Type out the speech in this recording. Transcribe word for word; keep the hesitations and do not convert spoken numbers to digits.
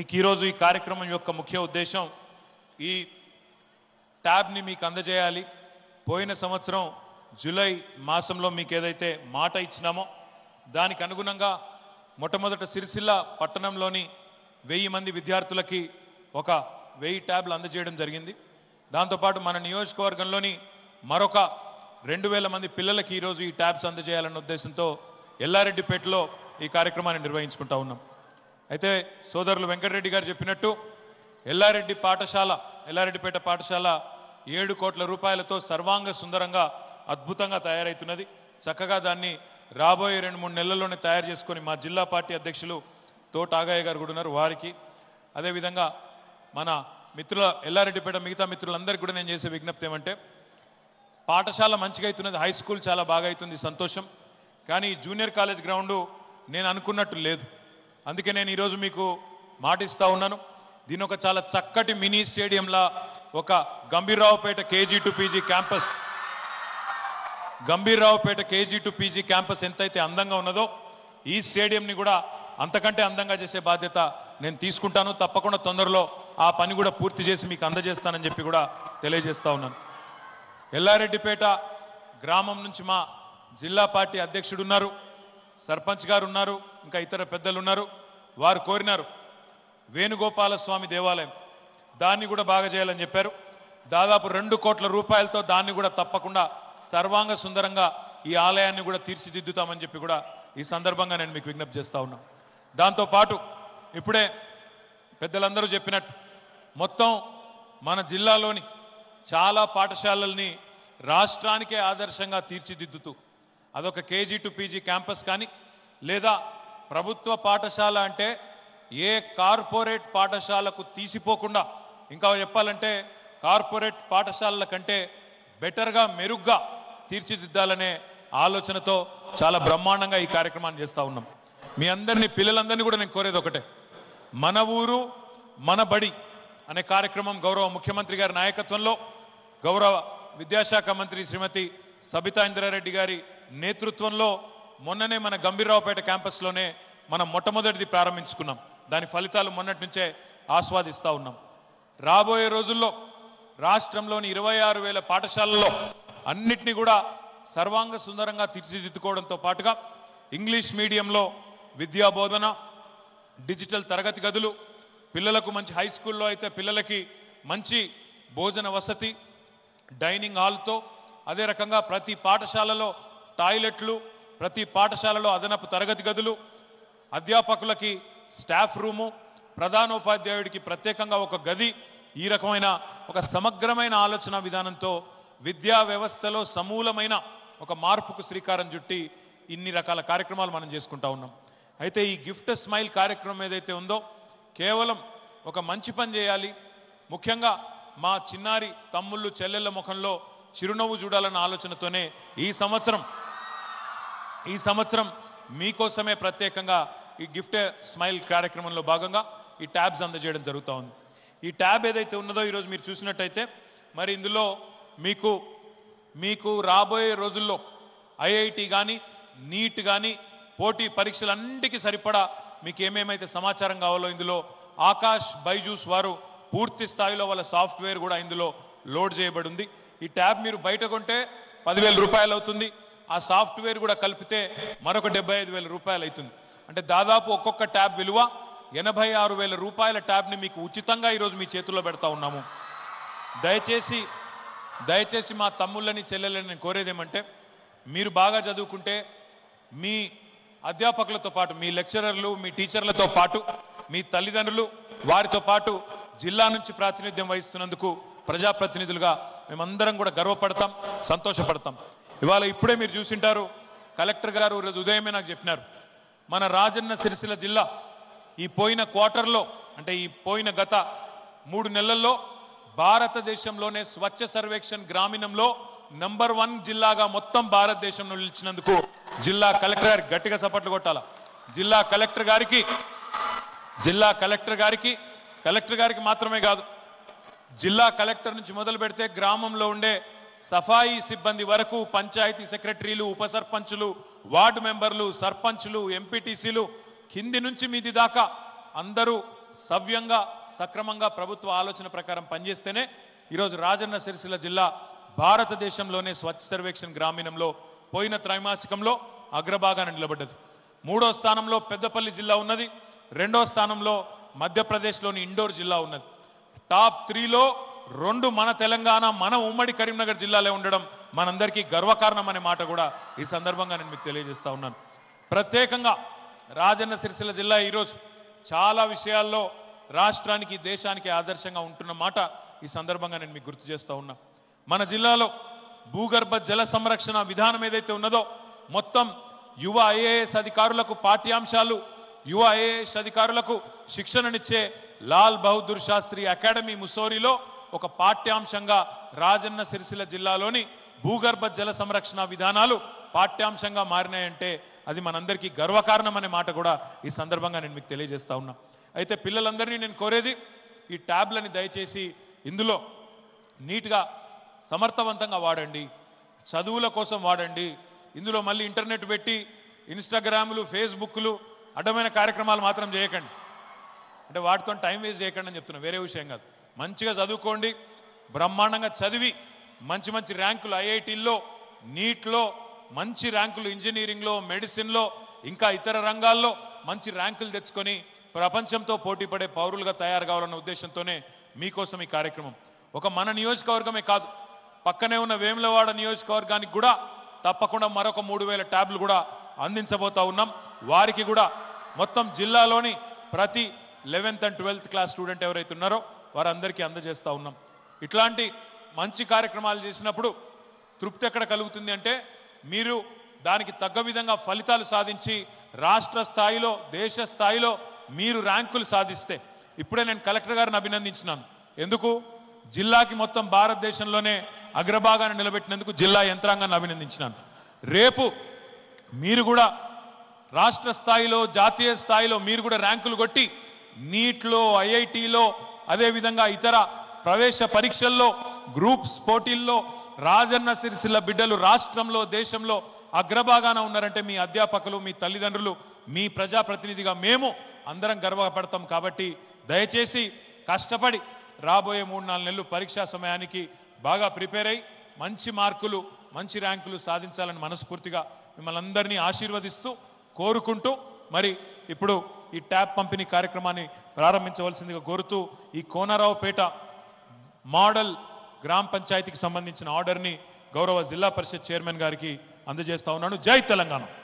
ఈ కార్యక్రమం యొక్క ముఖ్య ఉద్దేశం ఈ ట్యాబ్ ని మీకు అందజేయాలి। పోయిన సంవత్సరం జూలై మాసంలో మీకు ఏదైతే మాట ఇచ్చినామో దానికి అనుగుణంగా మొట్టమొదట సిరిసిల్ల పట్టణంలోని వెయ్యి మంది విద్యార్థులకు ఒక వెయ్యి ట్యాబ్లు అందజేయడం జరిగింది। దాంతో పాటు మన నియోజకవర్గంలోని మరొక రెండు వేల మంది పిల్లలకు ఈ రోజు ఈ ట్యాబ్స్ అందజేయాలన్న ఉద్దేశంతో ఎల్లారెడ్డిపేటలో ఈ కార్యక్రమాన్ని నిర్వహించుకుంటా ఉన్నాం। అయితే సోదరులు వెంకటరెడ్డి గారు చెప్పినట్టు ఎల్లారెడ్డి పాఠశాల ఎల్లారెడ్డిపేట పాఠశాల ఏడు కోట్ల రూపాయలతో సర్వాంగ సుందరంగా అద్భుతంగా తయారైతున్నది। చక్కగా దాన్ని రాబోయే రెండు మూడు నెలల్లోనే తయారు చేసుకొని మా జిల్లా పార్టీ అధ్యక్షులు తోట ఆగయ్య గారు కూడా ఉన్నారు, వారికి అదేవిధంగా మన మిత్రుల ఎల్లారెడ్డిపేట మిగతా మిత్రులందరికీ కూడా నేను చేసే విజ్ఞప్తి ఏమంటే పాఠశాల మంచిగా అవుతున్నది, హై స్కూల్ చాలా బాగా అవుతుంది, సంతోషం। కానీ జూనియర్ కాలేజ్ గ్రౌండు నేను అనుకున్నట్టు లేదు, అందుకే నేను ఈరోజు మీకు మాటిస్తూ ఉన్నాను దీని ఒక చాలా చక్కటి మినీ స్టేడియంలా ఒక Gambhiraopet KG to PG campus Gambhiraopet KG to PG campus ఎంతైతే అందంగా ఉన్నదో ఈ స్టేడియంని కూడా అంతకంటే అందంగా చేసే బాధ్యత నేను తీసుకుంటాను। తప్పకుండా తొందరలో ఆ పని కూడా పూర్తి చేసి మీకు అందజేస్తానని చెప్పి కూడా తెలియజేస్తా ఉన్నాను। ఎల్లారెడ్డిపేట గ్రామం నుంచి మా జిల్లా పార్టీ అధ్యక్షుడు ఉన్నారు, సర్పంచ్ గారు ఉన్నారు, ఇంకా ఇతర పెద్దలు ఉన్నారు, వారు కోరినారు వేణుగోపాల స్వామి దేవాలయం దాన్ని కూడా బాగా చేయాలని చెప్పారు। దాదాపు రెండు కోట్ల రూపాయలతో దాన్ని కూడా తప్పకుండా సర్వాంగ సుందరంగా ఈ ఆలయాన్ని కూడా తీర్చిదిద్దుతామని చెప్పి కూడా ఈ సందర్భంగా నేను మీకు విజ్ఞప్తి చేస్తా ఉన్నా। దాంతోపాటు ఇప్పుడే పెద్దలందరూ చెప్పినట్టు మొత్తం మన జిల్లాలోని చాలా పాఠశాలల్ని రాష్ట్రానికే ఆదర్శంగా తీర్చిదిద్దుతూ అదొక కేజీ టు పీజీ క్యాంపస్ కానీ లేదా ప్రభుత్వ పాఠశాల అంటే ఏ కార్పొరేట్ పాఠశాలకు తీసిపోకుండా ఇంకా చెప్పాలంటే కార్పొరేట్ పాఠశాలల కంటే బెటర్గా మెరుగ్గా తీర్చిదిద్దాలనే ఆలోచనతో చాలా బ్రహ్మాండంగా ఈ కార్యక్రమాన్ని చేస్తూ ఉన్నాం। మీ అందరినీ పిల్లలందరినీ కూడా నేను కోరేది ఒకటే, మన ఊరు మన బడి అనే కార్యక్రమం గౌరవ ముఖ్యమంత్రి గారి నాయకత్వంలో గౌరవ విద్యాశాఖ మంత్రి శ్రీమతి సబితా ఇంద్రారెడ్డి గారి నేతృత్వంలో మొన్ననే మన గంభీర్రావుపేట క్యాంపస్లోనే మనం మొట్టమొదటిది ప్రారంభించుకున్నాం, దాని ఫలితాలు మొన్నటి నుంచే ఆస్వాదిస్తూ ఉన్నాం। రాబోయే రోజుల్లో రాష్ట్రంలోని ఇరవై ఆరు వేల పాఠశాలల్లో అన్నిటినీ కూడా సర్వాంగ సుందరంగా తీర్చిదిద్దుకోవడంతో పాటుగా ఇంగ్లీష్ మీడియంలో విద్యా బోధన, డిజిటల్ తరగతి గదులు, పిల్లలకు మంచి హై స్కూల్లో అయితే పిల్లలకి మంచి భోజన వసతి డైనింగ్ హాల్తో, అదే రకంగా ప్రతి పాఠశాలలో టాయిలెట్లు, ప్రతి పాఠశాలలో అదనపు తరగతి గదులు, అధ్యాపకులకి స్టాఫ్ రూము, ప్రధానోపాధ్యాయుడికి ప్రత్యేకంగా ఒక గది, ఈ రకమైన ఒక సమగ్రమైన ఆలోచన విధానంతో విద్యా వ్యవస్థలో సమూలమైన ఒక మార్పుకు శ్రీకారం చుట్టి ఇన్ని రకాల కార్యక్రమాలు మనం చేసుకుంటా ఉన్నాం। అయితే ఈ గిఫ్ట్ స్మైల్ కార్యక్రమం ఏదైతే ఉందో కేవలం ఒక మంచి పని చేయాలి, ముఖ్యంగా మా చిన్నారి తమ్ముళ్ళు చెల్లెళ్ళ ముఖంలో చిరునవ్వు చూడాలన్న ఆలోచనతోనే ఈ సంవత్సరం ఈ సంవత్సరం మీకోసమే ప్రత్యేకంగా ఈ గిఫ్ట్ స్మైల్ కార్యక్రమంలో భాగంగా ఈ ట్యాబ్స్ అందజేయడం జరుగుతూ ఉంది। ఈ ట్యాబ్ ఏదైతే ఉన్నదో ఈరోజు మీరు చూసినట్టయితే మరి ఇందులో మీకు మీకు రాబోయే రోజుల్లో ఐఐటి కానీ నీట్ కానీ పోటీ పరీక్షలన్నిటికీ సరిపడా మీకు ఏమేమైతే సమాచారం కావాలో ఇందులో ఆకాష్ బైజూస్ వారు పూర్తి స్థాయిలో వాళ్ళ సాఫ్ట్వేర్ కూడా ఇందులో లోడ్ చేయబడి ఉంది। ఈ ట్యాబ్ మీరు బయట కొంటే పదివేల రూపాయలు అవుతుంది, ఆ సాఫ్ట్వేర్ కూడా కలిపితే మరొక డెబ్బై ఐదు వేల రూపాయలు అవుతుంది, అంటే దాదాపు ఒక్కొక్క ట్యాబ్ విలువ ఎనభై ఆరు వేల రూపాయల ట్యాబ్ని మీకు ఉచితంగా ఈరోజు మీ చేతుల్లో పెడతా ఉన్నాము। దయచేసి దయచేసి మా తమ్ముళ్ళని చెల్లెళ్ళని నేను కోరేది ఏమంటే మీరు బాగా చదువుకుంటే మీ అధ్యాపకులతో పాటు మీ లెక్చరర్లు మీ టీచర్లతో పాటు మీ తల్లిదండ్రులు వారితో పాటు జిల్లా నుంచి ప్రాతినిధ్యం వహిస్తున్నందుకు ప్రజాప్రతినిధులుగా మేమందరం కూడా గర్వపడతాం, సంతోషపడతాం। ఇవాళ ఇప్పుడే మీరు చూసింటారు కలెక్టర్ గారు ఉదయమే నాకు చెప్పినారు మన రాజన్న సిరిసిల్ల జిల్లా ఈ పోయిన క్వార్టర్లో అంటే ఈ పోయిన గత మూడు నెలల్లో భారతదేశంలోనే స్వచ్ఛ సర్వేక్షణ్ గ్రామీణంలో నంబర్ వన్ జిల్లాగా మొత్తం భారతదేశంలో నిలిచినందుకు జిల్లా కలెక్టర్ గారికి గట్టిగా చప్పట్లు కొట్టాల। జిల్లా కలెక్టర్ గారికి జిల్లా కలెక్టర్ గారికి కలెక్టర్ గారికి మాత్రమే కాదు జిల్లా కలెక్టర్ నుంచి మొదలు పెడితే గ్రామంలో ఉండే సఫాయి సిబ్బంది వరకు పంచాయతీ సెక్రటరీలు, ఉప సర్పంచులు, వార్డు మెంబర్లు, సర్పంచులు, ఎంపీటీసీలు కింది నుంచి మీది దాకా అందరూ సవ్యంగా సక్రమంగా ప్రభుత్వ ఆలోచన ప్రకారం పనిచేస్తేనే ఈ రోజు రాజన్న సిరిసిల్ల జిల్లా భారతదేశంలోనే స్వచ్ఛ సర్వేక్షణ గ్రామీణంలో పోయిన త్రైమాసికంలో అగ్రభాగాన నిలబడ్డది. మూడో స్థానంలో పెద్దపల్లి జిల్లా ఉన్నది. రెండో స్థానంలో మధ్యప్రదేశ్లోని ఇండోర్ జిల్లా ఉన్నది. టాప్ త్రీలో రెండు మన తెలంగాణ మన ఉమ్మడి కరీంనగర్ జిల్లాలే ఉండడం మనందరికీ గర్వకారణం అనే మాట కూడా ఈ సందర్భంగా నేను మీకు తెలియజేస్తా ఉన్నాను. ప్రత్యేకంగా రాజన్న సిరిసిల్ల జిల్లా ఈరోజు చాలా విషయాల్లో రాష్ట్రానికి దేశానికి ఆదర్శంగా ఉంటున్న మాట ఈ సందర్భంగా నేను మీకు గుర్తు చేస్తూ ఉన్నా. మన జిల్లాలో భూగర్భ జల సంరక్షణ విధానం ఏదైతే ఉన్నదో మొత్తం యువ ఐఏఎస్ అధికారులకు పాఠ్యాంశాలు, యువ ఐఏఎస్ అధికారులకు శిక్షణనిచ్చే లాల్ బహదూర్ శాస్త్రి అకాడమీ ముసోరిలో ఒక పాఠ్యాంశంగా రాజన్న సిరిసిల్ల జిల్లాలోని భూగర్భ జల సంరక్షణ విధానాలు పాఠ్యాంశంగా మారినాయంటే అది మనందరికీ గర్వకారణం అనే మాట కూడా ఈ సందర్భంగా నేను మీకు తెలియజేస్తా ఉన్నా. అయితే పిల్లలందరినీ నేను కోరేది, ఈ ట్యాబ్లని దయచేసి ఇందులో నీట్గా సమర్థవంతంగా వాడండి, చదువుల కోసం వాడండి. ఇందులో మళ్ళీ ఇంటర్నెట్ పెట్టి ఇన్స్టాగ్రాములు ఫేస్బుక్లు అడ్డమైన కార్యక్రమాలు మాత్రం చేయకండి. అంటే వాటితో టైం వేస్ట్ చేయకండి అని చెప్తున్నా, వేరే విషయం కాదు. మంచిగా చదువుకోండి, బ్రహ్మాండంగా చదివి మంచి మంచి ర్యాంకులు ఐఐటీల్లో, నీట్లో మంచి ర్యాంకులు, ఇంజనీరింగ్లో, మెడిసిన్లో, ఇంకా ఇతర రంగాల్లో మంచి ర్యాంకులు తెచ్చుకొని ప్రపంచంతో పోటీ పడే పౌరులుగా తయారు కావాలన్న ఉద్దేశంతోనే మీకోసం ఈ కార్యక్రమం. ఒక మన నియోజకవర్గమే కాదు, పక్కనే ఉన్న వేములవాడ నియోజకవర్గానికి కూడా తప్పకుండా మరొక మూడు వేల ట్యాబ్లు కూడా అందించబోతా ఉన్నాం. వారికి కూడా మొత్తం జిల్లాలోని ప్రతి eleventh and twelfth class student ఎవరైతే ఉన్నారో వారందరికీ అందజేస్తూ ఉన్నాం. ఇట్లాంటి మంచి కార్యక్రమాలు చేసినప్పుడు తృప్తి ఎక్కడ కలుగుతుంది అంటే మీరు దానికి తగ్గ విధంగా ఫలితాలు సాధించి రాష్ట్ర స్థాయిలో దేశ స్థాయిలో మీరు ర్యాంకులు సాధిస్తే. ఇప్పుడే నేను కలెక్టర్ గారిని అభినందించినాను. ఎందుకు? జిల్లాకి మొత్తం భారతదేశంలోనే అగ్రభాగాన్ని నిలబెట్టినందుకు జిల్లా యంత్రాంగాన్ని అభినందించినాను. రేపు మీరు కూడా రాష్ట్ర స్థాయిలో జాతీయ స్థాయిలో మీరు కూడా ర్యాంకులు కొట్టి నీట్లో, ఐఐటీలో, అదేవిధంగా ఇతర ప్రవేశ పరీక్షల్లో, గ్రూప్స్ పోటీల్లో రాజన్న సిరిసిల్ల బిడ్డలు రాష్ట్రంలో దేశంలో అగ్రభాగాన ఉన్నారంటే మీ అధ్యాపకులు, మీ తల్లిదండ్రులు, మీ ప్రజాప్రతినిధిగా మేము అందరం గర్వపడతాం. కాబట్టి దయచేసి కష్టపడి రాబోయే మూడు నాలుగు నెలలు పరీక్షా సమయానికి బాగా ప్రిపేర్ అయ్యి మంచి మార్కులు, మంచి ర్యాంకులు సాధించాలని మనస్ఫూర్తిగా మిమ్మల్ని అందరినీ ఆశీర్వదిస్తూ కోరుకుంటూ మరి ఇప్పుడు ఈ ట్యాబ్ పంపిణీ కార్యక్రమాన్ని ప్రారంభించవలసిందిగా కోరుతూ ఈ కోనరావుపేట మోడల్ గ్రామ పంచాయతీకి సంబంధించిన ఆర్డర్ని గౌరవ జిల్లా పరిషత్ చైర్మన్ గారికి అందజేస్తా ఉన్నాను. జై తెలంగాణ.